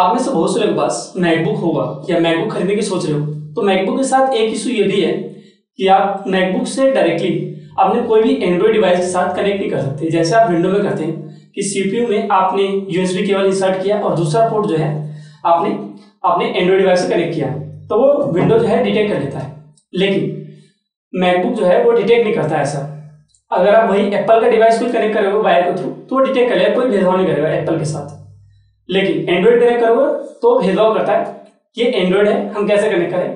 आप में से बहुत से लोगों के पास मैकबुक होगा या मैकबुक खरीदने की सोच रहे हो, तो मैकबुक के साथ एक इशू ये भी है कि आप मैकबुक से डायरेक्टली आपने कोई भी एंड्रॉइड डिवाइस के साथ कनेक्ट नहीं कर सकते। जैसे आप विंडो में करते हैं कि सीपीयू में आपने यूएसबी केबल इंसर्ट किया और दूसरा पोर्ट जो है आपने अपने एंड्रॉइड डिवाइस से कनेक्ट किया, तो वो विंडो जो है डिटेक्ट कर लेता है, लेकिन मैकबुक जो है वो डिटेक्ट नहीं करता ऐसा। अगर आप वही एप्पल का डिवाइस कोई कनेक्ट करोगे वायर के थ्रू तो वो डिटेक्ट कर लेगा, कोई भेदभाव नहीं करेगा एप्पल के साथ, लेकिन एंड्रॉइड कनेक्ट करोगे तो भेदभाव करता है, ये एंड्रॉइड है हम कैसे कनेक्ट करें,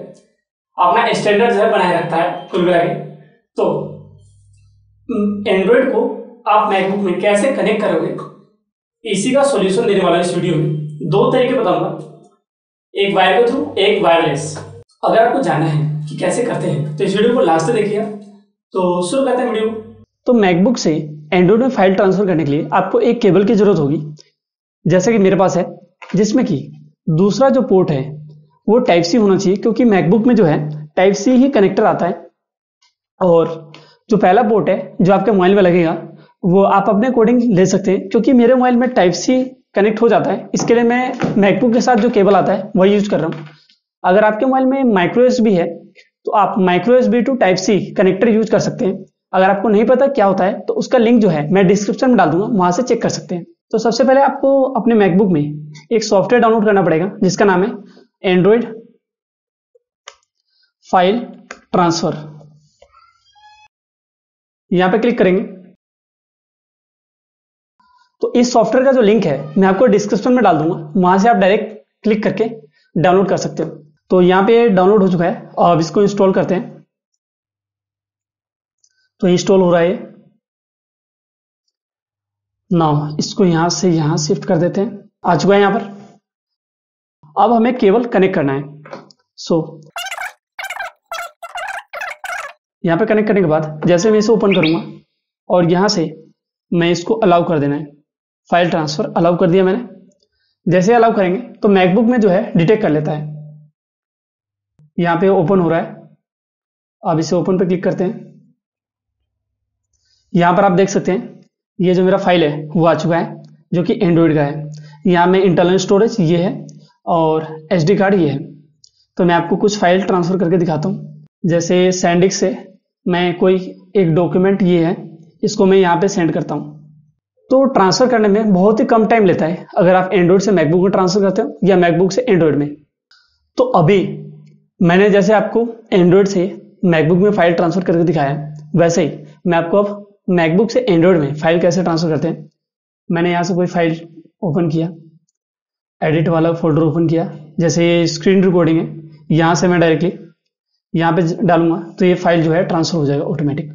अपना स्टैंडर्ड जो है बनाए रखता है कुल मिला के। तो एंड्रॉइड को आप मैकबुक में कैसे कनेक्ट करोगे, इसी का सॉल्यूशन देने वाला है इस वीडियो में। दो तरीके बताऊंगा, एक वायर के थ्रू एक वायरलेस। अगर आपको जानना है कि कैसे करते हैं तो इस वीडियो को लास्ट तक देखिएगा। तो शुरू करते हैं वीडियो। तो मैकबुक से एंड्रॉइड में फाइल ट्रांसफर करने के लिए आपको एक केबल की जरूरत होगी, जैसा कि मेरे पास है, जिसमें कि दूसरा जो पोर्ट है वो टाइप सी होना चाहिए, क्योंकि मैकबुक में जो है टाइप सी ही कनेक्टर आता है। और जो पहला पोर्ट है जो आपके मोबाइल में लगेगा वो आप अपने अकॉर्डिंग ले सकते हैं, क्योंकि मेरे मोबाइल में टाइप सी कनेक्ट हो जाता है, इसके लिए मैं मैकबुक के साथ जो केबल आता है वही यूज कर रहा हूँ। अगर आपके मोबाइल में माइक्रो USB है तो आप micro USB to type C connector use कर सकते हैं। अगर आपको नहीं पता क्या होता है तो उसका लिंक जो है मैं डिस्क्रिप्शन में डाल दूंगा, वहां से चेक कर सकते हैं। तो सबसे पहले आपको अपने मैकबुक में एक सॉफ्टवेयर डाउनलोड करना पड़ेगा जिसका नाम है एंड्रॉइड फाइल ट्रांसफर। यहां पे क्लिक करेंगे तो इस सॉफ्टवेयर का जो लिंक है मैं आपको डिस्क्रिप्शन में डाल दूंगा, वहां से आप डायरेक्ट क्लिक करके डाउनलोड कर सकते हो। तो यहाँ पे डाउनलोड हो चुका है, अब इसको इंस्टॉल करते हैं। तो इंस्टॉल हो रहा है नाउ, इसको यहाँ शिफ्ट कर देते हैं, आ चुका है यहाँ पर। अब हमें केबल कनेक्ट करना है। यहाँ पे कनेक्ट करने के बाद जैसे मैं इसे ओपन करूंगा और यहाँ से मैं इसको अलाउ कर देना है, फाइल ट्रांसफर अलाउ कर दिया मैंने। जैसे अलाउ करेंगे तो मैकबुक में जो है डिटेक्ट कर लेता है। यहाँ पे ओपन हो रहा है, अब इसे ओपन पे क्लिक करते हैं। यहाँ पर आप देख सकते हैं ये जो मेरा फाइल है वो आ चुका है, जो कि एंड्रॉइड का है। यहाँ में इंटरनल स्टोरेज ये है और SD कार्ड ये है। तो मैं आपको कुछ फाइल ट्रांसफर करके दिखाता हूँ। जैसे सैंडिक से मैं कोई एक डॉक्यूमेंट ये है, इसको मैं यहाँ पे सेंड करता हूँ। तो ट्रांसफर करने में बहुत ही कम टाइम लेता है अगर आप एंड्रॉइड से मैकबुक में ट्रांसफर करते हो या मैकबुक से एंड्रॉइड में। तो अभी मैंने जैसे आपको एंड्रॉइड से मैकबुक में फाइल ट्रांसफर करके दिखाया, वैसे ही मैं आपको अब मैकबुक से एंड्रॉइड में फाइल कैसे ट्रांसफर करते हैं। मैंने यहाँ से कोई फाइल ओपन किया, एडिट वाला फोल्डर ओपन किया, जैसे ये स्क्रीन रिकॉर्डिंग है, यहाँ से मैं डायरेक्टली यहाँ पे डालूंगा तो ये फाइल जो है ट्रांसफर हो जाएगा ऑटोमेटिक।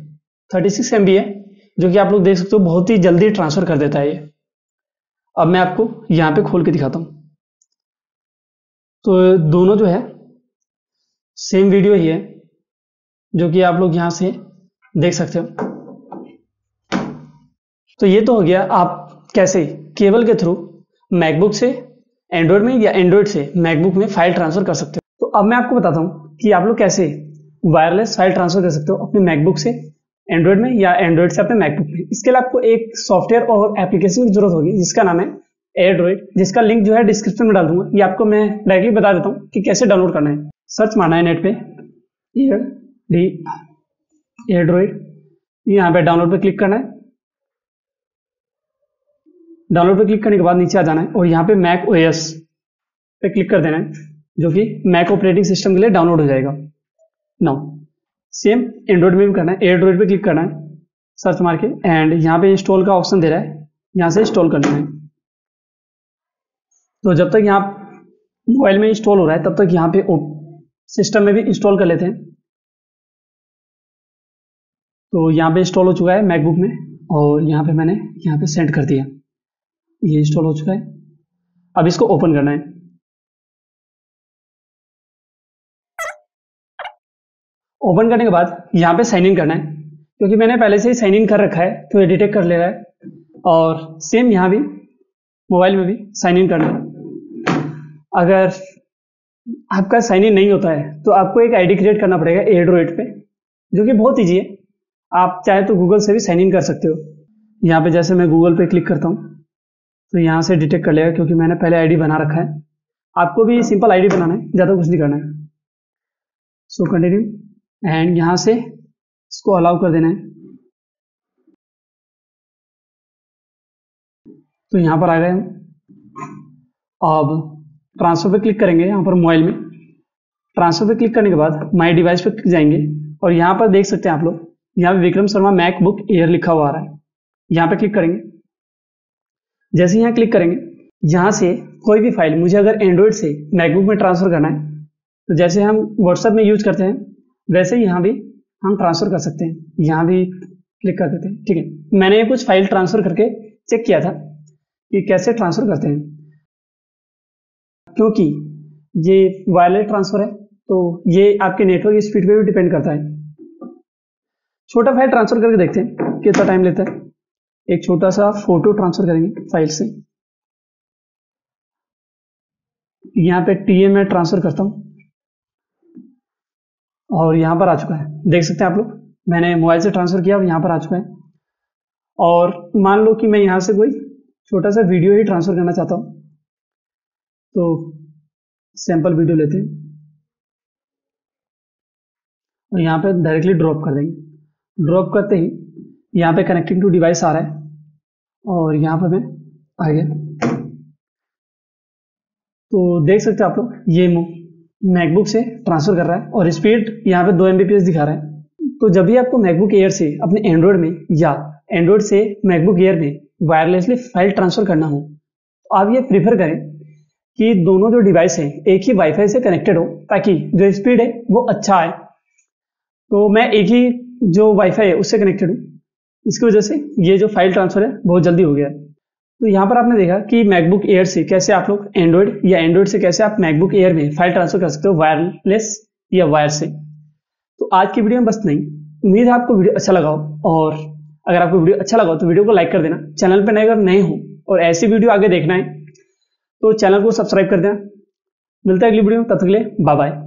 36 MB है, जो कि आप लोग देख सकते हो, बहुत ही जल्दी ट्रांसफर कर देता है ये। अब मैं आपको यहाँ पे खोल के दिखाता हूँ। तो दोनों जो है सेम वीडियो ही है, जो कि आप लोग यहाँ से देख सकते हो। तो ये तो हो गया आप कैसे केबल के थ्रू मैकबुक से एंड्रॉइड में या एंड्रॉइड से मैकबुक में फाइल ट्रांसफर कर सकते हो। तो अब मैं आपको बताता हूँ कि आप लोग कैसे वायरलेस फाइल ट्रांसफर कर सकते हो अपने मैकबुक से एंड्रॉइड में या एंड्रॉइड से अपने मैकबुक में। इसके लिए आपको एक सॉफ्टवेयर और एप्लीकेशन की जरूरत होगी जिसका नाम है एयरड्रॉइड, जिसका लिंक जो है डिस्क्रिप्शन में डाल दूंगा। ये आपको मैं डायरेक्टली बता देता हूँ कि कैसे डाउनलोड करना है। सर्च मारना है नेट पे एयरड्रॉइड, यहाँ पे डाउनलोड पे क्लिक करना है। डाउनलोड पे क्लिक करने के बाद नीचे आ जाना है और यहाँ पे मैक OS पे क्लिक कर देना है, जो कि मैक ऑपरेटिंग सिस्टम के लिए डाउनलोड हो जाएगा। नाउ सेम एंड्रॉइड में भी करना है, एयरड्रॉइड पे क्लिक करना है सर्च मार के, एंड यहाँ पे इंस्टॉल का ऑप्शन दे रहा है, यहाँ से इंस्टॉल कर लेना है। तो जब तक यहाँ मोबाइल में इंस्टॉल हो रहा है तब तक यहाँ पे सिस्टम में भी इंस्टॉल कर लेते हैं। तो यहाँ पे इंस्टॉल हो चुका है मैकबुक में और यहाँ पे मैंने यहाँ पे सेंड कर दिया, ये इंस्टॉल हो चुका है। अब इसको ओपन करना है ओपन करने के बाद यहाँ पे साइन इन करना है, क्योंकि मैंने पहले से ही साइन इन कर रखा है तो ये डिटेक्ट कर ले रहा है। और सेम यहाँ भी मोबाइल में भी साइन इन करना है। अगर आपका साइन इन नहीं होता है तो आपको एक आईडी क्रिएट करना पड़ेगा एयरड्रॉइड पे, जो कि बहुत ईजी है। आप चाहे तो गूगल से भी साइन इन कर सकते हो। यहाँ पे जैसे मैं गूगल पे क्लिक करता हूँ तो यहाँ से डिटेक्ट कर लेगा, क्योंकि मैंने पहले ID बना रखा है। आपको भी सिंपल आईडी बनाना है, ज़्यादा कुछ नहीं करना है। सो कंटिन्यू एंड यहाँ से इसको अलाउ कर देना है। तो यहाँ पर आ गए हम। अब ट्रांसफर पे क्लिक करेंगे, यहाँ पर मोबाइल में ट्रांसफर पे क्लिक करने के बाद माय डिवाइस पे क्लिक जाएंगे और यहाँ पर देख सकते हैं आप लोग, यहाँ पे विक्रम शर्मा मैकबुक एयर लिखा हुआ आ रहा है। यहाँ पे क्लिक करेंगे, जैसे यहाँ क्लिक करेंगे यहाँ से कोई भी फाइल मुझे अगर एंड्रॉयड से मैकबुक में ट्रांसफर करना है तो जैसे हम व्हाट्सएप में यूज करते हैं वैसे यहाँ भी हम ट्रांसफर कर सकते हैं। यहाँ भी क्लिक कर देते हैं, ठीक है। मैंने ये कुछ फाइल ट्रांसफर करके चेक किया था कि कैसे ट्रांसफर करते हैं, क्योंकि ये वायरलेस ट्रांसफर है तो ये आपके नेटवर्क की स्पीड पर भी डिपेंड करता है। छोटा फाइल ट्रांसफर करके देखते हैं कितना टाइम लेता है। एक छोटा सा फोटो ट्रांसफर करेंगे फाइल से, यहाँ पे टीएम में ट्रांसफर करता हूं और यहाँ पर आ चुका है। देख सकते हैं आप लोग, मैंने मोबाइल से ट्रांसफर किया और यहाँ पर आ चुका है। और मान लो कि मैं यहाँ से कोई छोटा सा वीडियो ही ट्रांसफर करना चाहता हूँ, तो सैंपल वीडियो लेते हैं और यहाँ पे डायरेक्टली ड्रॉप कर देंगे। ड्रॉप करते ही यहाँ पे कनेक्टिंग टू डिवाइस आ रहा है और यहाँ पे मैं आ गया। तो देख सकते हैं आप लोग, ये मैकबुक से ट्रांसफर कर रहा है और स्पीड यहाँ पे 2 Mbps दिखा रहा है। तो जब भी आपको मैकबुक एयर से अपने एंड्रॉयड में या एंड्रॉयड से मैकबुक एयर में वायरलेसली फाइल ट्रांसफर करना हो तो आप ये प्रीफर करें कि दोनों जो डिवाइस हैं एक ही वाईफाई से कनेक्टेड हो, ताकि जो स्पीड है वो अच्छा आए। तो मैं एक ही जो वाईफाई है उससे कनेक्टेड हूँ, इसकी वजह से ये जो फाइल ट्रांसफर है बहुत जल्दी हो गया है। तो यहाँ पर आपने देखा कि मैकबुक एयर से कैसे आप लोग एंड्रॉयड या एंड्रॉयड से कैसे आप मैकबुक एयर में फाइल ट्रांसफर कर सकते हो वायरलेस या वायर से। तो आज की वीडियो में बस नहीं, उम्मीद है आपको वीडियो अच्छा लगा हो। और अगर आपको वीडियो अच्छा लगा हो तो वीडियो को लाइक कर देना। चैनल पर अगर नए हो और ऐसी वीडियो आगे देखना है तो चैनल को सब्सक्राइब कर देना। मिलता है अगली वीडियो में, तब तक के लिए बाय बाय।